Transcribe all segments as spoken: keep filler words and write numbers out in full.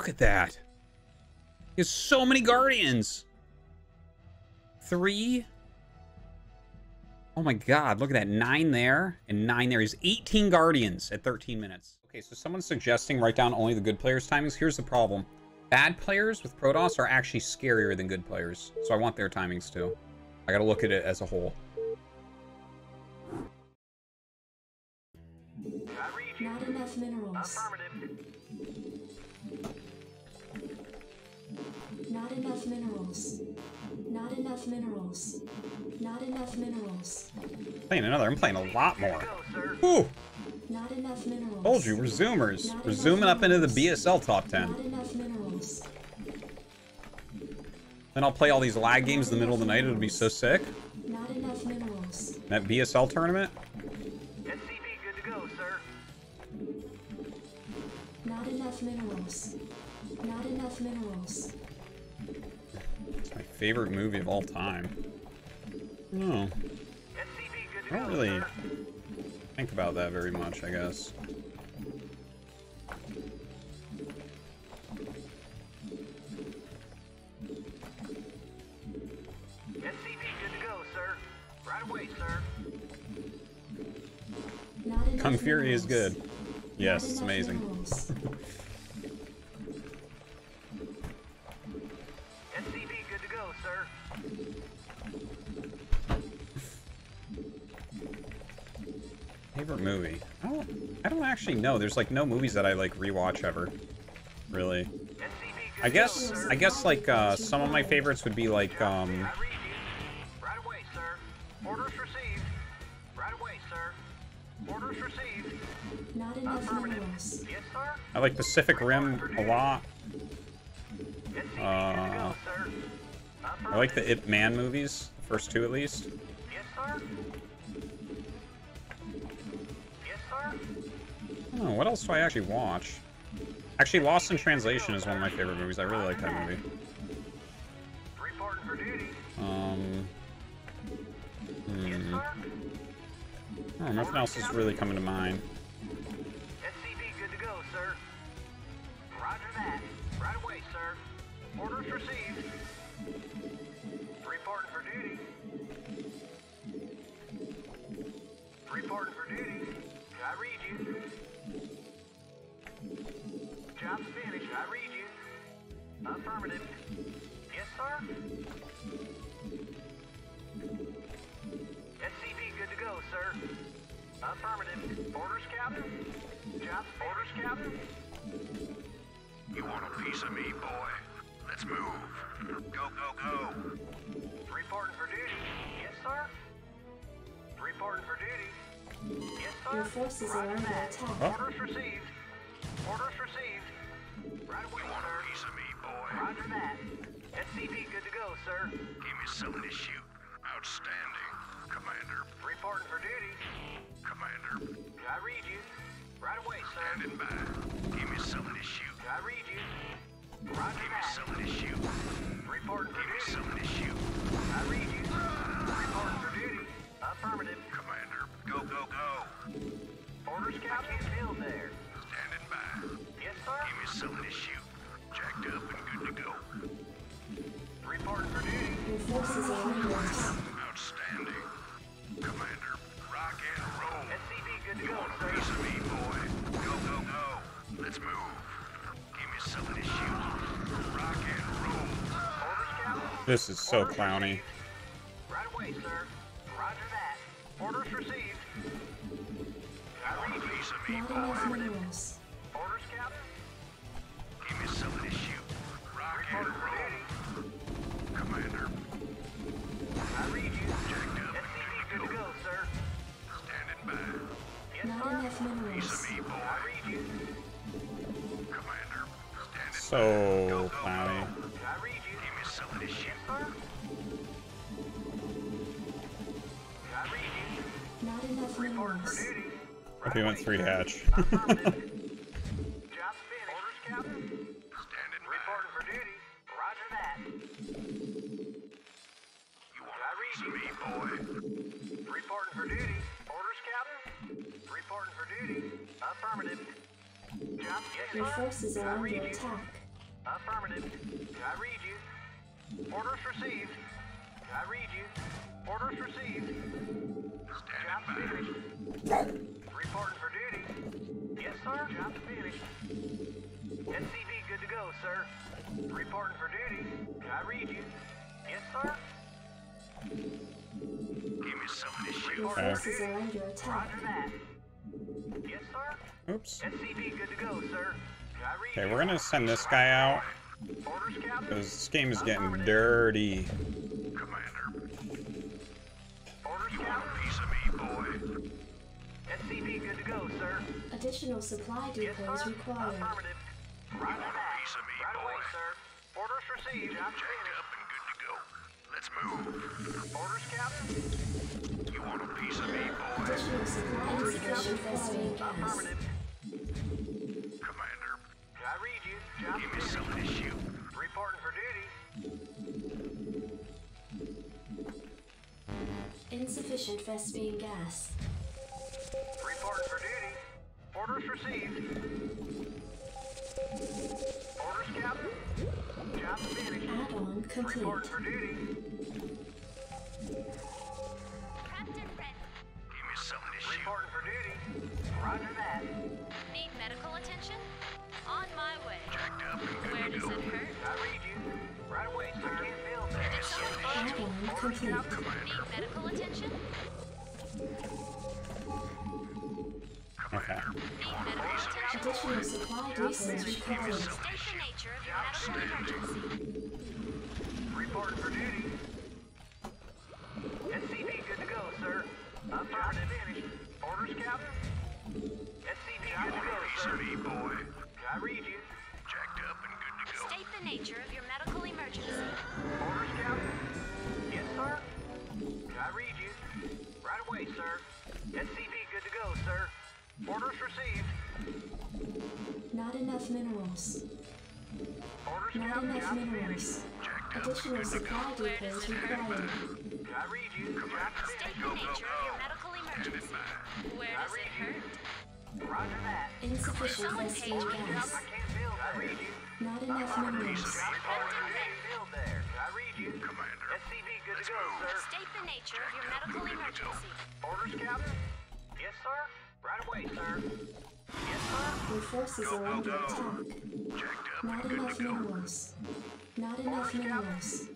Look at that. There's so many Guardians. Three. Oh my God, look at that. Nine there and nine there. He's eighteen Guardians at thirteen minutes. Okay, so someone's suggesting write down only the good players' timings. Here's the problem. Bad players with Protoss are actually scarier than good players. So I want their timings too. I gotta look at it as a whole. Not enough minerals. Affirmative. Not enough minerals. Not enough minerals. Not enough minerals. Playing another. I'm playing a lot more. Ooh. Not enough minerals. Told you, we're zoomers. Not we're zooming minerals. Up into the B S L top ten. Not enough minerals. Then I'll play all these lag games in the middle of the night. It'll be so sick. Not enough minerals. That B S L tournament. S C B good to go, sir. Not enough minerals. Not enough minerals. My favorite movie of all time. No, I don't really think about that very much, I guess. S C B, good to go, sir. Right away, sir. Kung Fury is good. Yes, it's amazing. Favorite movie? I don't, I don't actually know. There's like no movies that I like rewatch ever, really. I guess I guess like uh, some of my favorites would be like um. Right away, sir. Orders received. Right away, sir. Orders received. Not enough minerals. Yes, sir. I like Pacific Rim a lot. Uh, I like the Ip Man movies, first two at least. Yes, sir. Oh, what else do I actually watch? Actually, Lost in Translation is one of my favorite movies. I really like that movie. Um, hmm. Oh, nothing else is really coming to mind. S C B, good to go, sir. Roger that. Right away, sir. Orders received. Reporting for duty. Reporting for duty. I read you. Job's finished. I read you. Affirmative. Yes, sir. S C B, good to go, sir. Affirmative. Orders, Captain. Job's orders, Captain. You want a piece of me, boy? Let's move. Go, go, go. Reporting for duty. Yes, sir. Reporting for duty. Yes, sir. Your forces are under attack. Huh? Orders received. Orders received. Right away, you want sir. A piece of me, boy. Roger that. S C B, good to go, sir. Give me something to shoot. Outstanding. Commander. Reporting for duty. Commander. I read you. Right away, sir. Standing by. Give me something to shoot. I read you. Roger Give that. Give me something to shoot. Reporting for duty. Give me something to shoot. I read you. Reporting for duty. Affirmative. Commander. Go, go, go. Orders, Captain. Still there. Standing by. Yes, sir. Give me something to shoot. Jacked up and good to go. Report for duty. Your forces are under attack. Outstanding. Commander, rock and roll. S C B, good to you go. You want a piece of me, boy? Go, go, go. Let's move. Give me something to shoot. Rock and roll. Orders, Captain. This is so Orders clowny. Received. Right away, sir. Roger that. Orders received. Not enough minerals. Orders, Captain. Give me something to shoot. Rock and roll. Commander. I read you. Jacked up. S C B, good to go, sir. Standing by. Yes, not enough minerals. Piece of me, boy. I read you. Commander. Standing so by. So cloudy. I read you. Give me something to shoot, sir. I read you. Not enough Report minerals. For duty. If we went three hatch. Job's finished. Orders, Captain. Standing reporting for duty. Roger that. You want I read you, me, boy? Reporting for duty. Orders, Captain. Reporting for duty. Affirmative. Job's finished. Your forces are under attack. Affirmative. I read you. Orders received. I read you. Orders received. Job finished. Reporting for duty. Yes, sir. Job finished. N C V good to go, sir. Reporting for duty. I read you. Yes, sir. Give me some of this shit. Forces is under attack. Roger that. Yes, sir. Oops. N C V good to go, sir. Okay, we're gonna send this guy out, because this game is getting dirty. Commander. You want a piece of me, boy? S C V good to go, sir. Additional supply depots yes, required. Affirmative. You want a piece of me, right boy? Away, sir. Orders received. I'm jacked up and good to go. Let's move. Orders, Captain. You want a piece of me, boy? Additional supply orders, Captain. Affirmative. Give me some of this shoe. Reporting for duty. Insufficient Vespine gas. Reporting for duty. Orders received. Orders, Captain. Job finished. Add-on complete. Reporting for duty. Captain Red. Give me some of this shoe. Reporting for duty. Roger that. Need medical attention? On my way. Jacked up and good. Where to does go. It hurt? I read you. Right away, sir. I can't feel that. Did someone find you? Need medical attention? Okay. Need medical attention? Additional supply depots required. State the nature of your medical emergency. Report for duty. S C V good to go, sir. I'm tired of finish. Orders, Captain? S C V good to go, sir. Boy. I read you. Jacked up and good to go. State the nature of your medical emergency. Orders, Captain. Yes, sir. I read you. Right away, sir. S C V good to go, sir. Orders received. Not enough minerals. Orders, Not Captain. Enough minerals. Jacked up Additional and good to go. Depots required. I read you. Captain. State the nature of your medical emergency. Where does it hurt? Roger that. Insufficient vestige gas. I read you. Not enough minerals. I read you. Commander. S C V good to go, sir. State the nature of your medical emergency. Orders, Captain? Yes, sir. Right away, sir. Yes, sir. Your forces are under attack. Not enough minerals. Not enough minerals.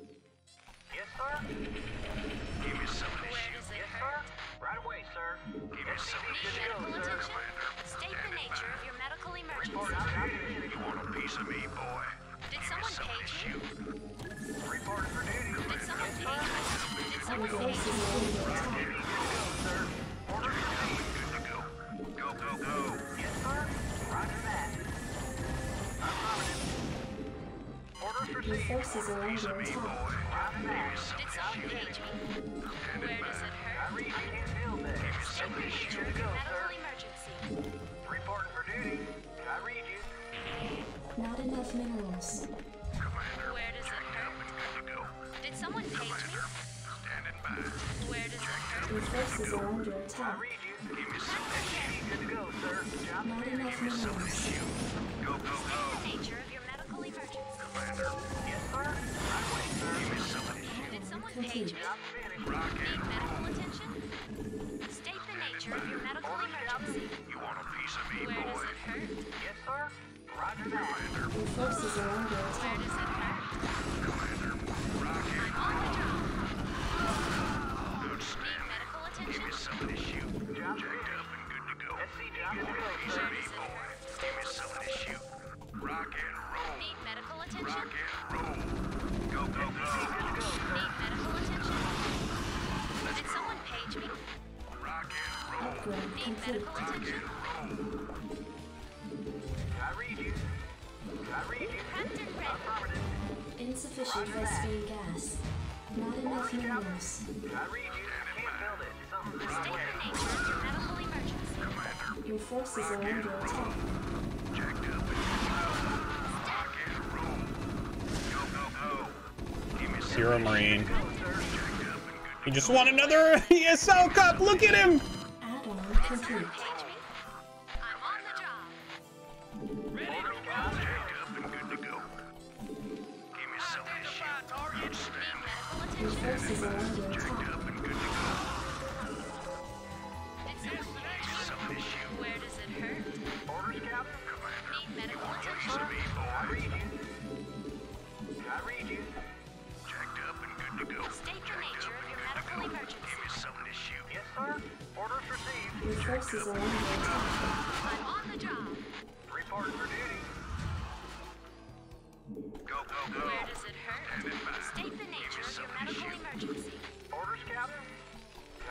Yes, sir. Give me some of this shit. Yes, sir. Right away, sir. Give me some of this shit. Medical attention. State the nature of your medical emergency. Report out. You want a piece of me, boy? Did someone page you? Report for duty. Did someone page you? Did someone page you? Good to go, sir. Order received. Good to go. Go, go, go. Yes, sir. Roger that. Affirmative. Orders received. Your forces are under attack. Did someone page me? Where does it hurt? I read you. State the nature of your medical emergency. Reporting for duty. I read you. Not enough minerals. Commander, where does it hurt? Good to go. Did someone page me? Standing by. Where does it hurt? Your forces are under attack. I read you. Give me some of this shit. Good to go, sir. Job finished. Give me some of this shit. Go, go, go. State the nature of your medical emergency. Commander. Yes, sir. Page. Need medical attention? State the nature of your medical emergency. You want a piece of me, boy? Where does it hurt? Yes, sir. Roger that. Your forces are under attack. Where does it hurt? Commander, rocket. I'm on the job. Good stand. Need medical attention? Give me some of this shoe. Jacked up and good to go. You want a piece of me, boy? Give me some of this shoe. Rock and roll. Need medical attention? Rock and roll. Go, go, go. Need medical attention. I read you. I read you. Captain Red. Insufficient Vespine gas. Not enough minerals. I read you. I can't build it. State the nature of your medical emergency. Commander. Your forces are under attack. Jacked up. Rock and roll. Go, go, go. Give me some. You're a Marine. He just won another E S L Cup. Look at him. I'm on the job. Ready to go. Jacked up and good to go. forces are on your top. Where does it hurt? Orders, Captain. Commander. Need medical attention. I read you. I read you. Jacked up and good to go. State the nature of your medical emergency. Give me something to shoot. Yes, sir. Orders received. Your forces are on your top. I'm on the job. Report for duty. Go, go, go. Where does it hurt? State the nature of your medical emergency. Orders, Captain.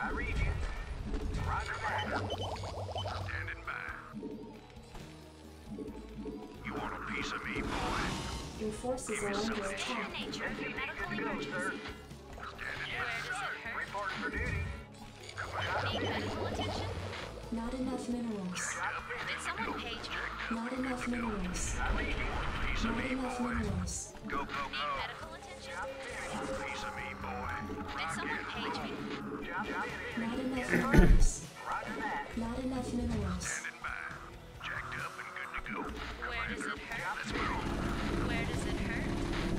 I read you. Roger that. Standing by. You want a piece of me, boy? Your forces are under attack. State the nature of your medical emergency. Where does it hurt? Report for duty. Need medical attention? Not enough minerals. Did someone page me? Not enough minerals. Not enough minerals. Go, go, go. Need medical attention? Piece of me, boy. Did someone page me? Not enough minerals. Not enough minerals. Standing by. Jacked up and good to go. Where does it hurt? Let's move. Where does it hurt?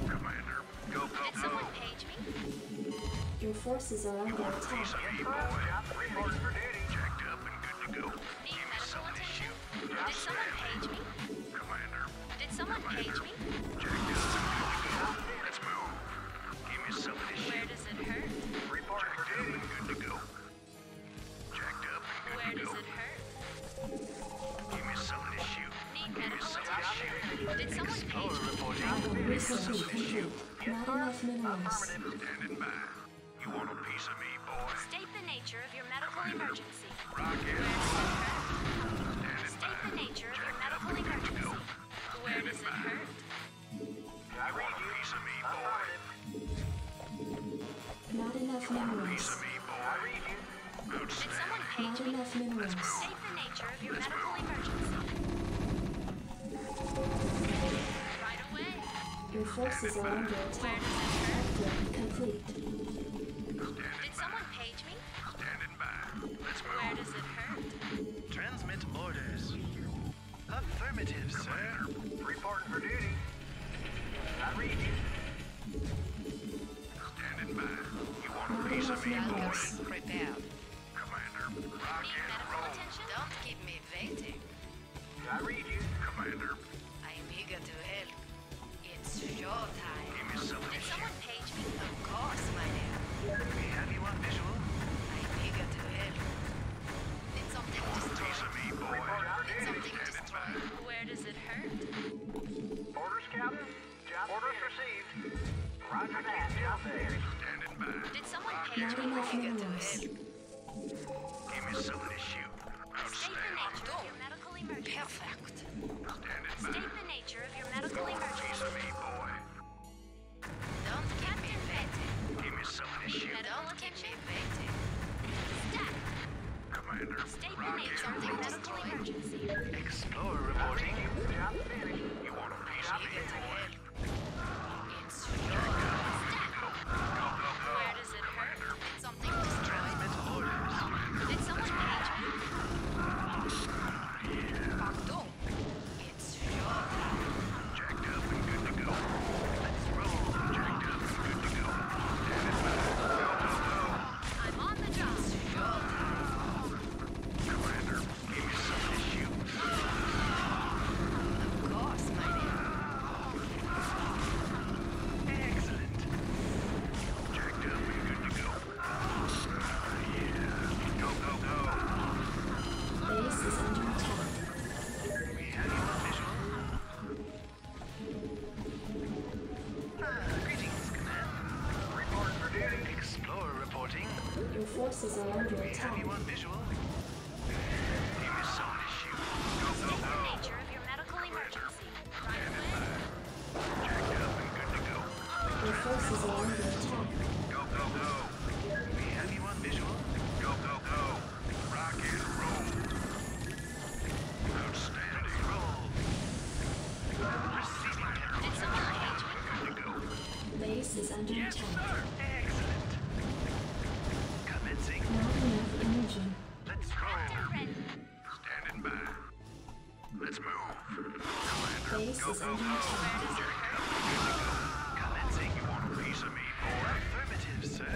Commander, go, go, go. Did someone page me? Your forces are under attack. Piece of me, boy. Report for duty. Jacked up and good to go. Need medical attention? Did someone page me? Commander. Did someone page me? Jacked up and good to go. Let's move. Give me some of this shit. Where does it hurt? Report for duty. Good to go. Jacked up and good to go. Where does it hurt? Give me some of this shit. Need medical attention? Did someone page me? Give me some of this shit. Not enough minerals. Standing by. You want a piece of me, boy? State the nature of your medical emergency. Rocket. State the nature of your medical emergency. Where does it hurt? I want a piece of me, boy. Not enough minerals. Did someone page me? Not enough minerals. State the nature of your medical emergency. Right away. Your forces are under attack. Upgrade complete. Did someone page me? Standing by. Let's move. Where does it hurt? Transmit orders. Affirmative, sir. Report for duty. I read you. Standing by. You want a piece of me, boys? Prepared. Commander, rock and roll. Don't keep me waiting. I read you. Commander. I'm eager to help. It's your time. Give me some of this. Did someone page me? Of course, my name. We have you on visual? I'm eager to help. Did something destroy me, boy? Did something destroy? Where does it hurt? Orders, Captain. Job orders received. Roger that. Job there. Standing by. Did someone page me? I'm eager to help. Give me some of this shoot. State the nature of your medical emergency. Perfect. Standing by. State the nature of your medical emergency. Piece of me, boy. Don't get me wet. Don't get me waiting. Stop. Commander, state the nature of your medical emergency. Explorer reporting. You want a piece of me, boy? It's your time. Stop. Where does it hurt? Did something destroyed? Did someone page me? Pardon. It's your time. Jacked up and good to go. Let's roll. Jacked up and good to go. Forces are under attack. Have you on visual? Give me some issue. Go, go, go. The nature of your medical emergency. Right away. Jacked up and good to go. Your forces are under attack. Go, go, go. We have you on visual? Go, go, go. Rock and roll. Outstanding. Roll. Receiving error. Did someone page me? Good to go. Base is under attack. Yes, sir. Let's go. Standing by. Let's move. Commander, go, go, go. Commencing, you want a piece of me, boy? Affirmative, sir.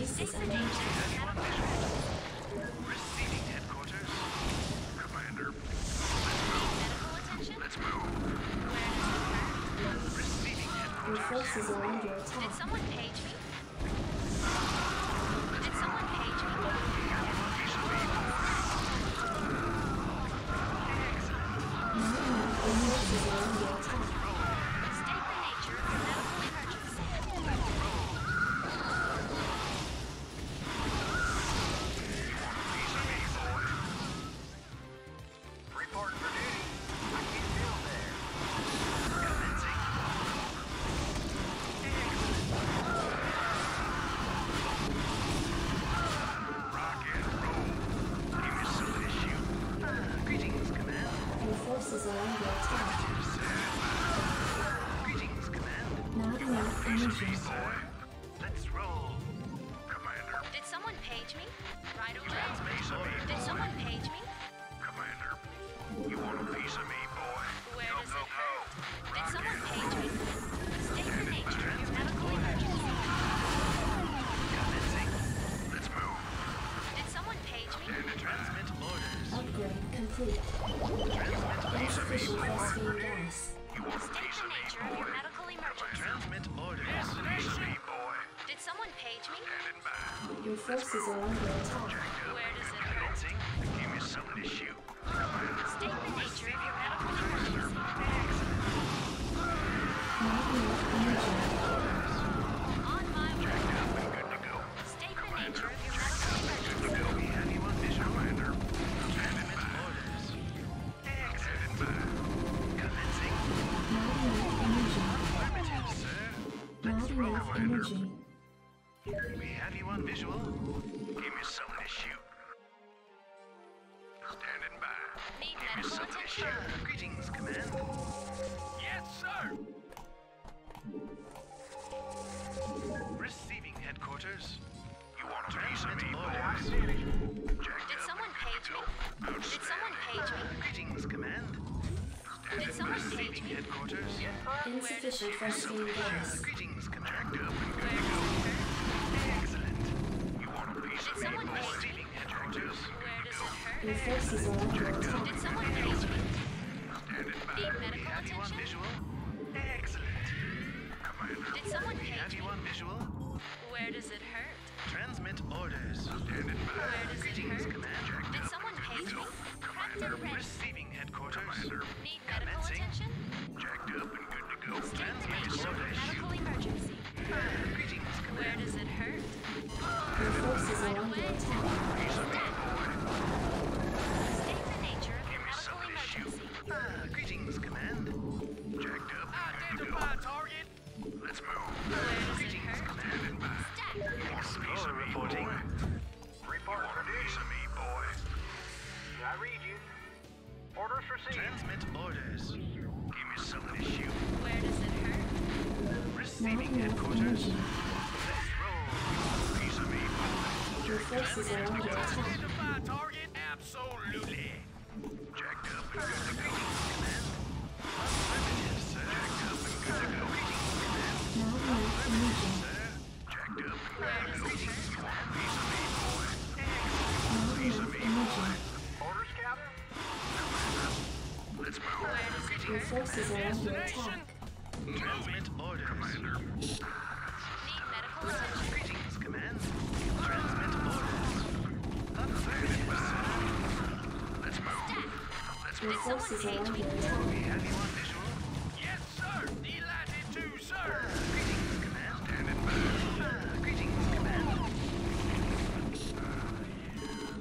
This is amazing. Receiving headquarters. Commander. Let's move. Let's move. Receiving headquarters. Resources are under attack. Did someone page me? Did someone page me? No, resources are under attack. Forces are under attack. Where does it hurt? The game is some issue. State the nature of your medical emergency. On my way. We're good to go. State the nature of your medical emergency. We have you on vision. Commander. Abandonment orders. Exit by. Commencing. Affirmative, sir. Let's roll, Commander. We have you on visual. Give me something to shoot. Standing by. Need Give me something to shoot. Sir. Greetings, Command. Yes, sir! Receiving headquarters. You want to be some boys? Did someone page me? Did someone page me? Greetings, Command. Standing Did someone receiving page me? Headquarters. Yes, sir. Insufficient for steam gas. Greetings, Command. Did someone page me? Where does it hurt? Your forces are under attack. Did someone page me? Need medical attention? Excellent. Commander. Did someone page me? Where does it hurt? Transmit orders. Where does it hurt? Did someone page me? Commander. Receiving headquarters. Need medical attention? Jacked up and good to go. Transmit orders. Medical emergency. Greetings, Commander. Where does it hurt? Your forces are under attack. State the nature of your medical emergency. Uh, greetings, Command. Jacked up. Identify target. Let's move. Where does it hurt? Stack. Explosion reporting. Report for duty. To me, boy. I read you. Orders received. Transmit orders. Give me something to shoot. Where does it hurt? Receiving headquarters. Your forces are under attack. Identify target, absolutely. Jacked up and good to go. Affirmative, sir. Jacked up and good to go. Affirmative, sir. Jacked up and good to go. Piece of me, boy. Piece of me, boy. Orders, Captain. Let's move. Your forces are under attack. Movement orders. Commander. Need medical attention. Greetings, Command. Transmit orders. Upgraded by. Let's move. Let's move. Resources are under attack. We have you on visual? Yes, sir. Delighted to, sir. Greetings, Command. Standing by. Greetings, Command.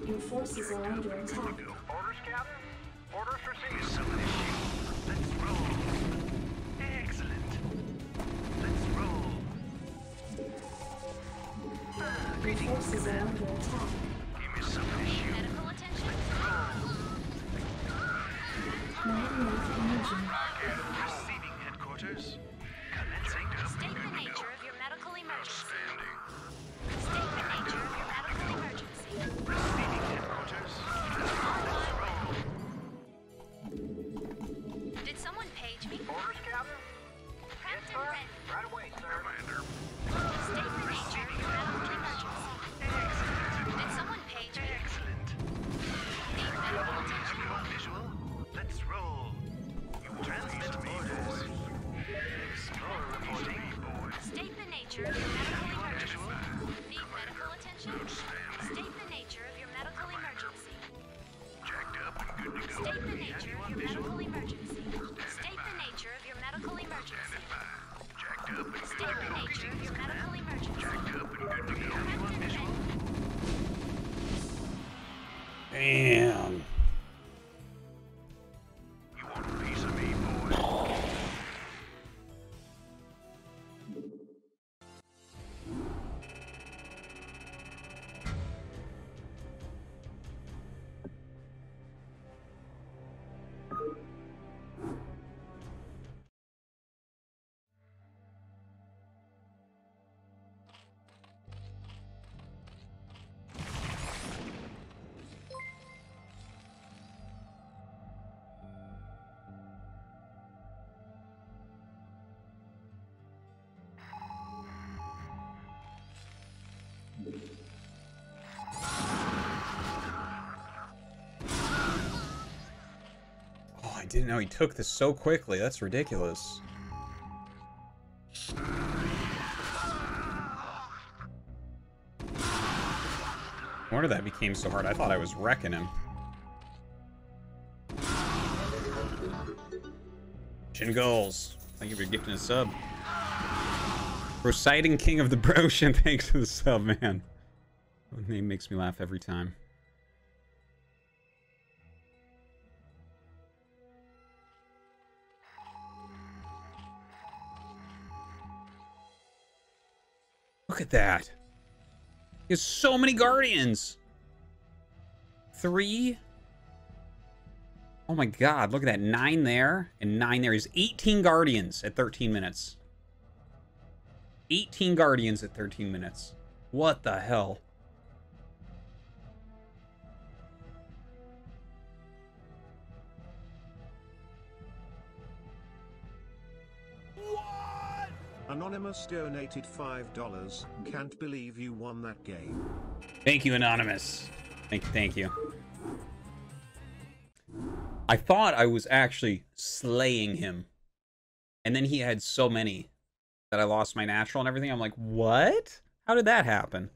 Your forces are under attack. Orders, Captain. Orders received. There's some issue. Let's roll. Excellent. Let's roll. Uh, greetings, Command. Give me some issue. Medical attention. Receiving headquarters. Commencing. State the nature of your medical emergency. State the nature of your medical emergency. Receiving headquarters. Let's Did someone page me? Orders, Captain. Prepped and ready. Right away, sir. Commander. State the nature of your medical emergency. Damn. Didn't know he took this so quickly. That's ridiculous. No wonder that became so hard. I thought I was wrecking him. Shin Goals, thank you for gifting a sub. Reciting King of the Broshin, thanks for the sub, man. That name makes me laugh every time. Look at that. He has so many Guardians. Three. Oh my God, look at that. Nine there and nine there. He's eighteen Guardians at thirteen minutes. eighteen Guardians at thirteen minutes. What the hell? Anonymous donated five dollars. Can't believe you won that game. Thank you, Anonymous. Thank you, thank you. I thought I was actually slaying him. And then he had so many that I lost my natural and everything. I'm like, what? How did that happen?